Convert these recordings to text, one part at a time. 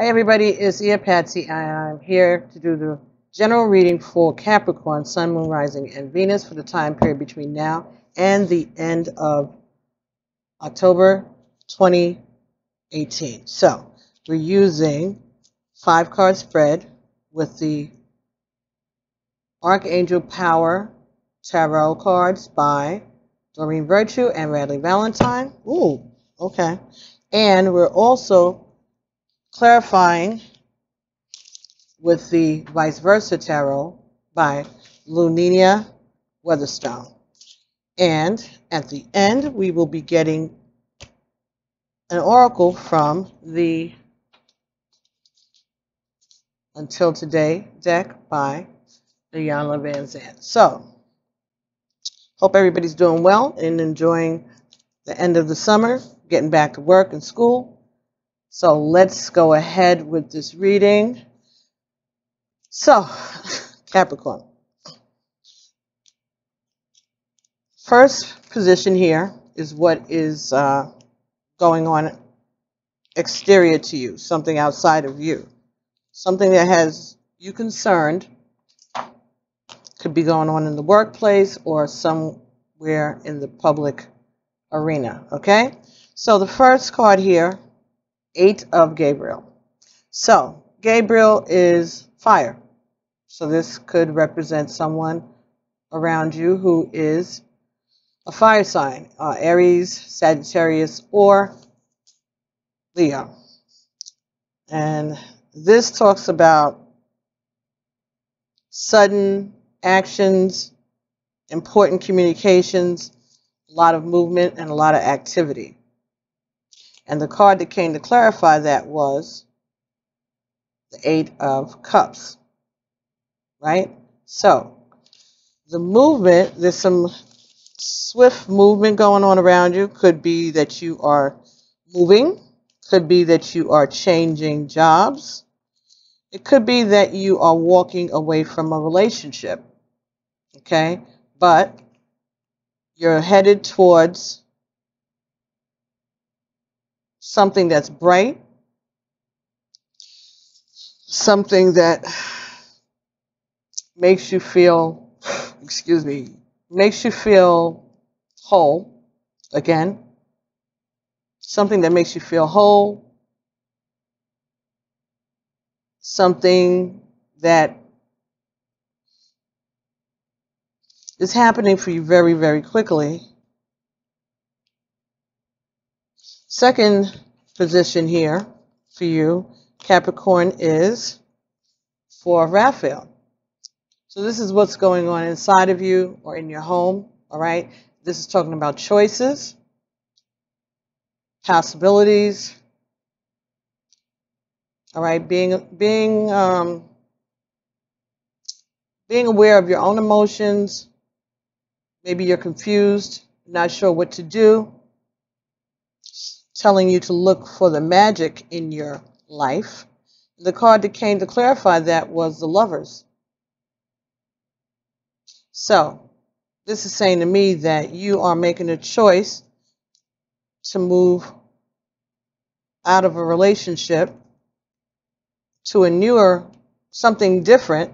Hi everybody, it's Iya Patsy. I'm here to do the general reading for Capricorn, Sun, Moon, Rising, and Venus for the time period between now and the end of October 2018. So, we're using 5-card spread with the Archangel Power Tarot cards by Doreen Virtue and Radley Valentine. Ooh, okay. And we're also clarifying with the Vice Versa Tarot by Luninia Weatherstone. And at the end, we will be getting an oracle from the Until Today deck by Iyanla Van Zandt. So, hope everybody's doing well and enjoying the end of the summer, getting back to work and school. So let's go ahead with this reading. So, Capricorn. First position here is what is going on exterior to you, something outside of you. Something that has you concerned. Could be going on in the workplace or somewhere in the public arena, okay? So the first card here, Eight of Gabriel. So Gabriel is fire. So this could represent someone around you who is a fire sign, Aries, Sagittarius, or Leo. And this talks about sudden actions, important communications, a lot of movement, and a lot of activity. And the card that came to clarify that was the Eight of Cups, right? So the movement, there's some swift movement going on around you. Could be that you are moving. Could be that you are changing jobs. It could be that you are walking away from a relationship, okay? But you're headed towards something that's bright, something that makes you feel, makes you feel whole, again, something that makes you feel whole, something that is happening for you very, very quickly. Second position here for you, Capricorn, is for Raphael. So this is what's going on inside of you or in your home, all right? This is talking about choices, possibilities, all right? Being aware of your own emotions. Maybe you're confused, not sure what to do. Telling you to look for the magic in your life. The card that came to clarify that was the Lovers. So, this is saying to me that you are making a choice to move out of a relationship to a newer, something different,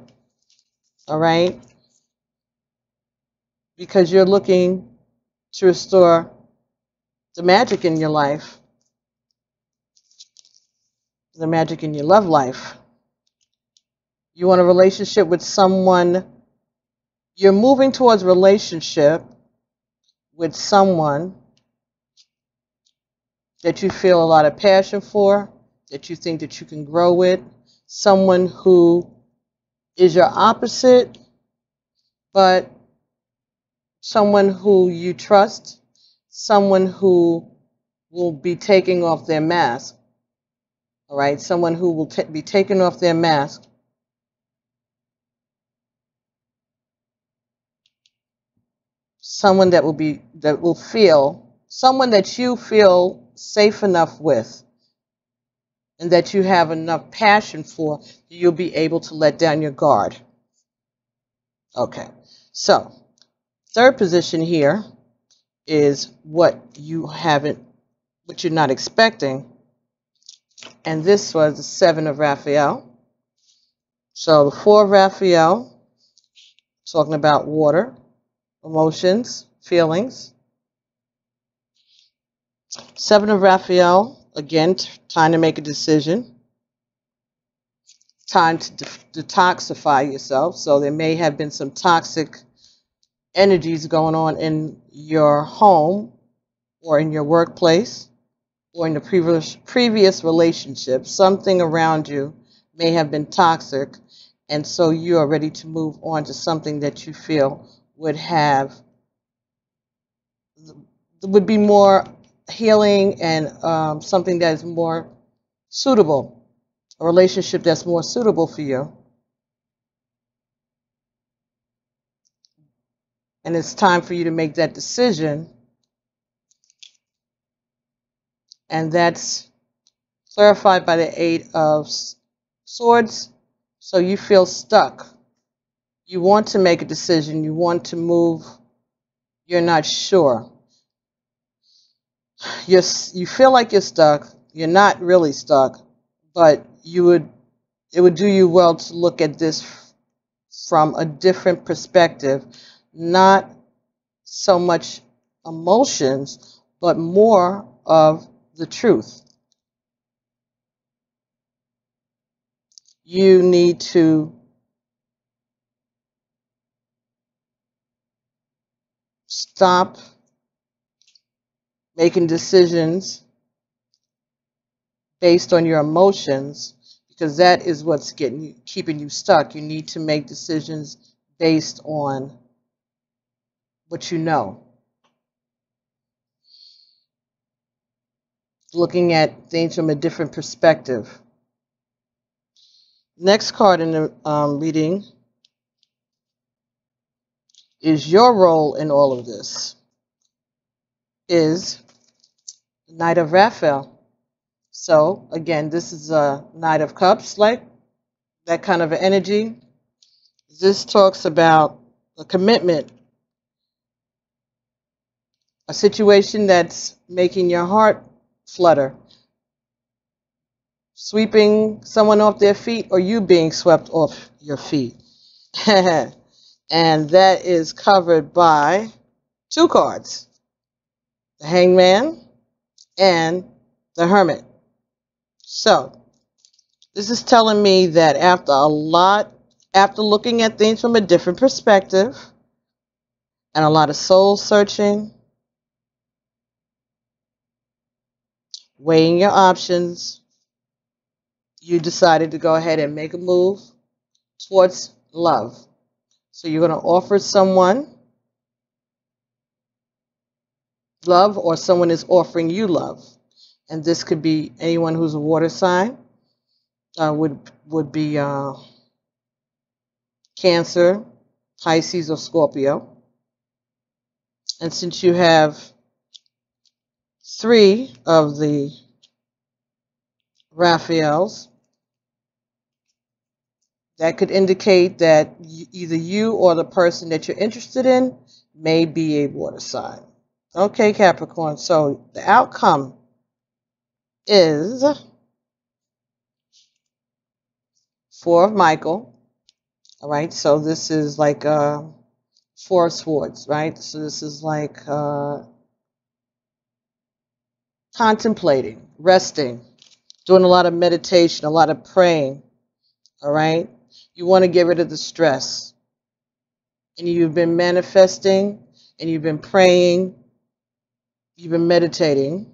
all right? Because you're looking to restore the magic in your life, the magic in your love life. You want a relationship with someone, you're moving towards a relationship with someone that you feel a lot of passion for, that you think that you can grow with, someone who is your opposite, but someone who you trust, someone who will be taking off their mask, all right? Someone who will be taking off their mask someone that will be someone that you feel safe enough with and that you have enough passion for, you'll be able to let down your guard. Okay, so third position here is what you're not expecting, And this was the Seven of Raphael. So the Four of Raphael, talking about water, emotions, feelings. Seven of Raphael, again, time to make a decision. Time to detoxify yourself. So there may have been some toxic energies going on in your home or in your workplace, or in the previous relationship. Something around you may have been toxic, and so you are ready to move on to something that you feel would be more healing and something that is more suitable, a relationship that's more suitable for you. And it's time for you to make that decision. And that's clarified by the Eight of Swords. So you feel stuck. You want to make a decision. You want to move. You're not sure. You feel like you're stuck. You're not really stuck, but it would do you well to look at this from a different perspective. Not so much emotions, but more of the truth. You need to stop making decisions based on your emotions, because that is what's keeping you stuck. You need to make decisions based on what you know. Looking at things from a different perspective. Next card in the reading is your role in all of this. Is the Knight of Raphael. So again, this is a Knight of Cups, like that kind of energy. This talks about a commitment, a situation that's making your heart flutter, sweeping someone off their feet, or you being swept off your feet. And that is covered by two cards, the Hangman and the Hermit. So this is telling me that after looking at things from a different perspective and a lot of soul searching, weighing your options, you decided to go ahead and make a move towards love. So you're going to offer someone love, or someone is offering you love. And this could be anyone who's a water sign, would be Cancer, Pisces, or Scorpio. And since you have three of the Raphaels, that could indicate that either you or the person that you're interested in may be a water sign. Okay, Capricorn, so the outcome is Four of Michael. All right, so this is like Four of Swords, right? So this is like contemplating, resting, doing a lot of meditation, a lot of praying, all right? You want to get rid of the stress. And you've been manifesting, and you've been praying, you've been meditating.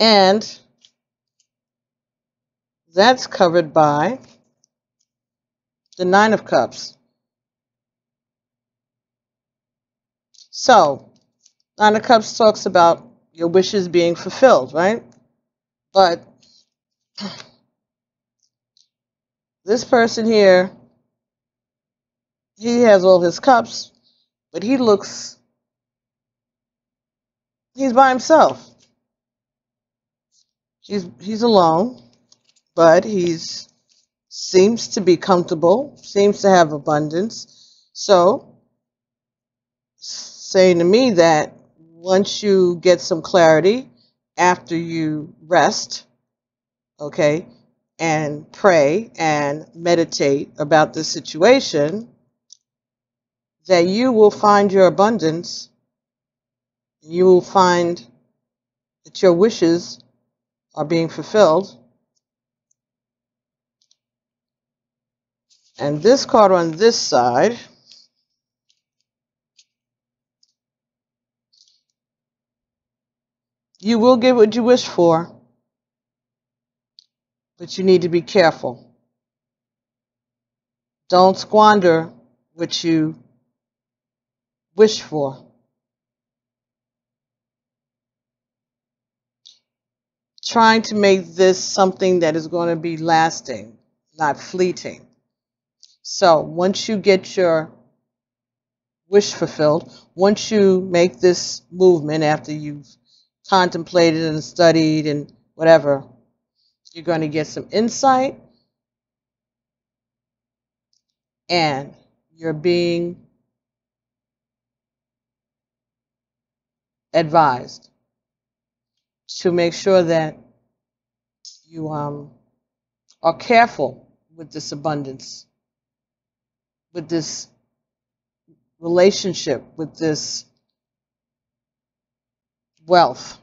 And that's covered by the Nine of Cups. So Nine of Cups talks about your wishes being fulfilled, right? But this person here, he has all his cups, but he's by himself. He's alone, but seems to be comfortable, seems to have abundance. So, saying to me that once you get some clarity after you rest, okay, and pray and meditate about the situation, that you will find your abundance. You will find that your wishes are being fulfilled. And this card on this side . You will get what you wish for, but you need to be careful. Don't squander what you wish for. Trying to make this something that is going to be lasting, not fleeting. So once you get your wish fulfilled, once you make this movement after you've contemplated and studied and whatever, you're going to get some insight, and you're being advised to make sure that you are careful with this abundance, with this relationship, with this wealth.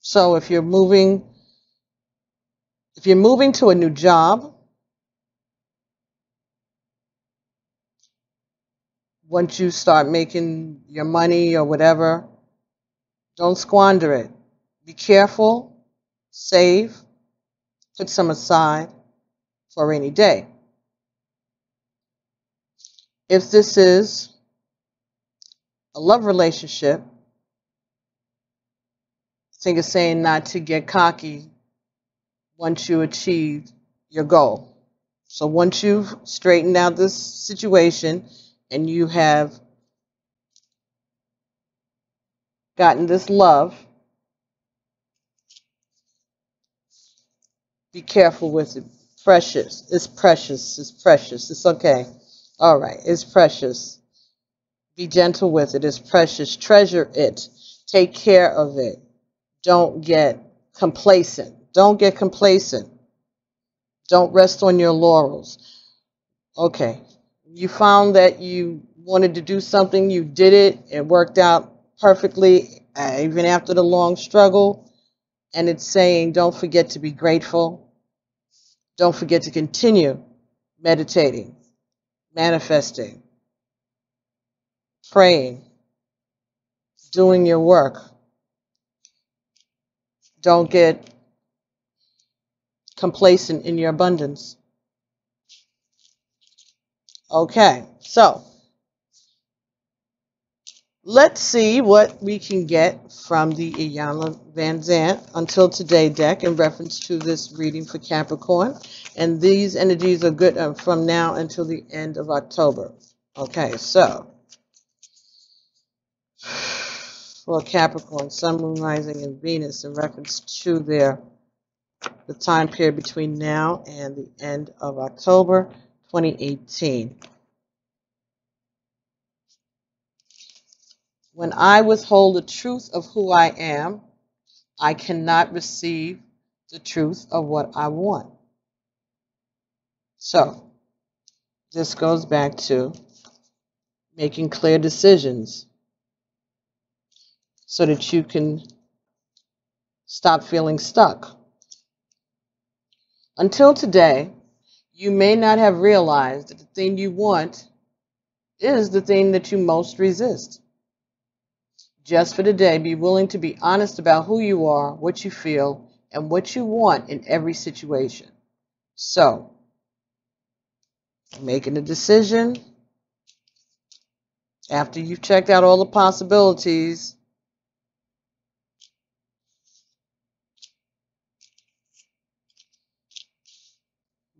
So if you're moving to a new job, once you start making your money or whatever, don't squander it. Be careful, save, put some aside for a rainy day. If this is a love relationship, I think it's saying not to get cocky once you achieve your goal. So once you've straightened out this situation and you have gotten this love, be careful with it. Precious. It's precious. It's precious. It's okay. All right. It's precious. Be gentle with it. It's precious. Treasure it. Take care of it. Don't get complacent. Don't get complacent. Don't rest on your laurels. Okay. You found that you wanted to do something. You did it. It worked out perfectly, even after the long struggle. And it's saying, don't forget to be grateful. Don't forget to continue meditating, manifesting, praying, doing your work. Don't get complacent in your abundance. Okay, so let's see what we can get from the Iyanla Van Zandt Until Today deck in reference to this reading for Capricorn. And these energies are good from now until the end of October. Okay, so for Capricorn, Sun, Moon, Rising, and Venus in reference to the time period between now and the end of October 2018. When I withhold the truth of who I am, I cannot receive the truth of what I want. So this goes back to making clear decisions so that you can stop feeling stuck. Until today, you may not have realized that the thing you want is the thing that you most resist. Just for today, be willing to be honest about who you are, what you feel, and what you want in every situation. So, making a decision. After you've checked out all the possibilities,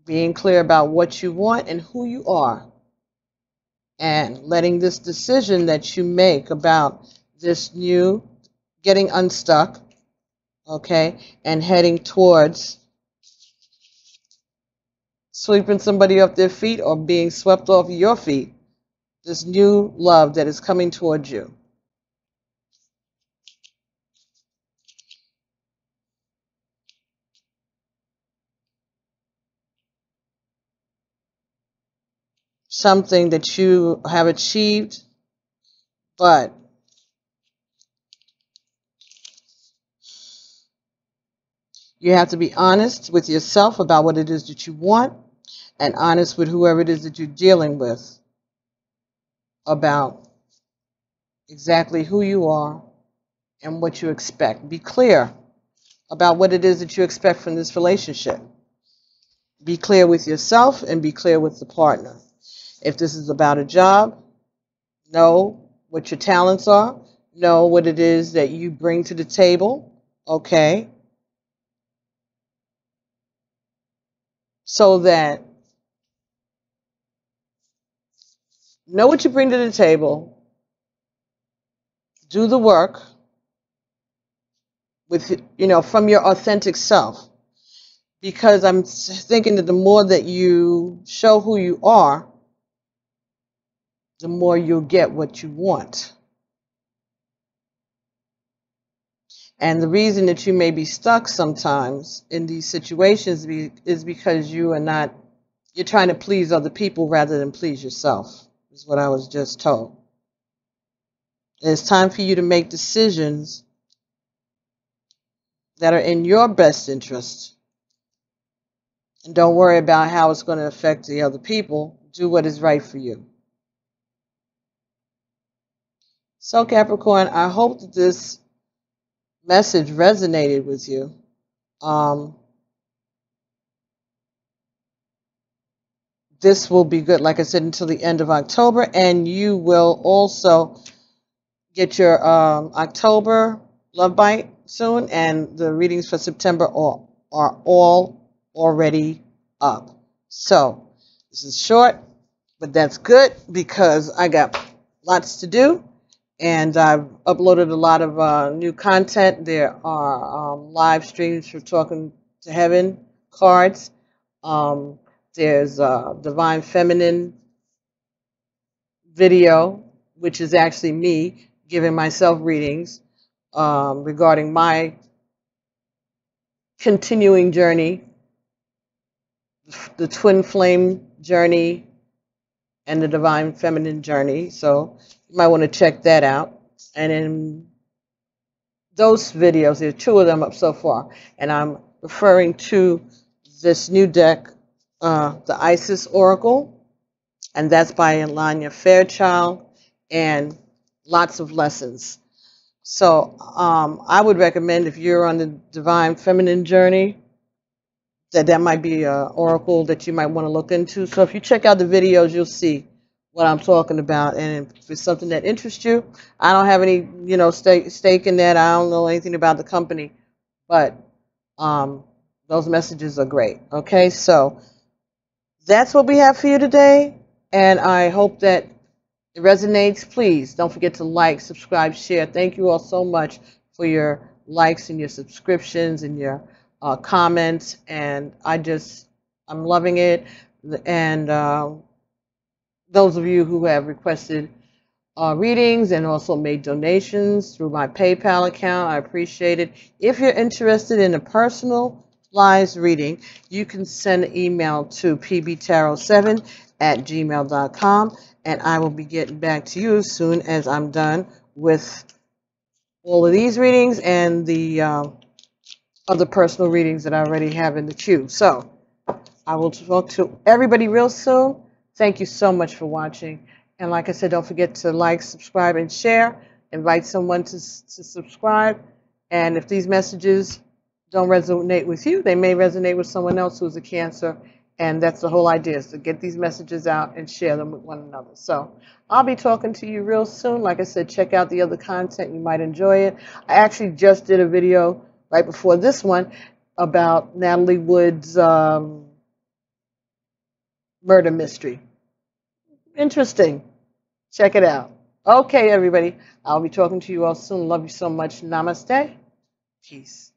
being clear about what you want and who you are, and letting this decision that you make about this new getting unstuck, okay, and heading towards sweeping somebody off their feet or being swept off your feet, this new love that is coming towards you. something that you have achieved, but you have to be honest with yourself about what it is that you want, and honest with whoever it is that you're dealing with about exactly who you are and what you expect. Be clear about what it is that you expect from this relationship. Be clear with yourself and be clear with the partner. If this is about a job, know what your talents are. Know what it is that you bring to the table. Okay? So that, know what you bring to the table. Do the work with, you know, from your authentic self. Because I'm thinking that the more that you show who you are, the more you'll get what you want. And the reason that you may be stuck sometimes in these situations is because you are not, you're trying to please other people rather than please yourself, is what I was just told. And it's time for you to make decisions that are in your best interest. And don't worry about how it's going to affect the other people. Do what is right for you. So Capricorn, I hope that this message resonated with you. This will be good, like I said, until the end of October, and you will also get your October love bite soon, and the readings for September are all already up. So this is short, but that's good because I got lots to do. And I've uploaded a lot of new content. There are live streams for Talking to Heaven cards. There's a Divine Feminine video, which is actually me giving myself readings regarding my continuing journey, the twin flame journey and the Divine Feminine journey. So you might want to check that out. And in those videos, there are 2 of them up so far. And I'm referring to this new deck, the Isis Oracle. And that's by Alanya Fairchild. And lots of lessons. So I would recommend, if you're on the Divine Feminine journey, that might be an oracle that you might want to look into. So if you check out the videos, you'll see what I'm talking about, and if it's something that interests you. I don't have any, you know, stake in that. I don't know anything about the company, but those messages are great. Okay, so that's what we have for you today, and I hope that it resonates. Please don't forget to like, subscribe, share. Thank you all so much for your likes and your subscriptions and your comments, and I'm loving it. And those of you who have requested readings and also made donations through my PayPal account, I appreciate it. If you're interested in a personalized reading, you can send an email to pbtarot7@gmail.com, and I will be getting back to you as soon as I'm done with all of these readings and the other personal readings that I already have in the queue. So I will talk to everybody real soon. Thank you so much for watching. And like I said, don't forget to like, subscribe, and share. Invite someone to subscribe. And if these messages don't resonate with you, they may resonate with someone else who's a Cancer. And that's the whole idea, is to get these messages out and share them with one another. So I'll be talking to you real soon. Like I said, check out the other content. You might enjoy it. I actually just did a video right before this one about Natalie Wood's murder mystery. Interesting. Check it out. Okay, everybody. I'll be talking to you all soon. Love you so much. Namaste. Peace.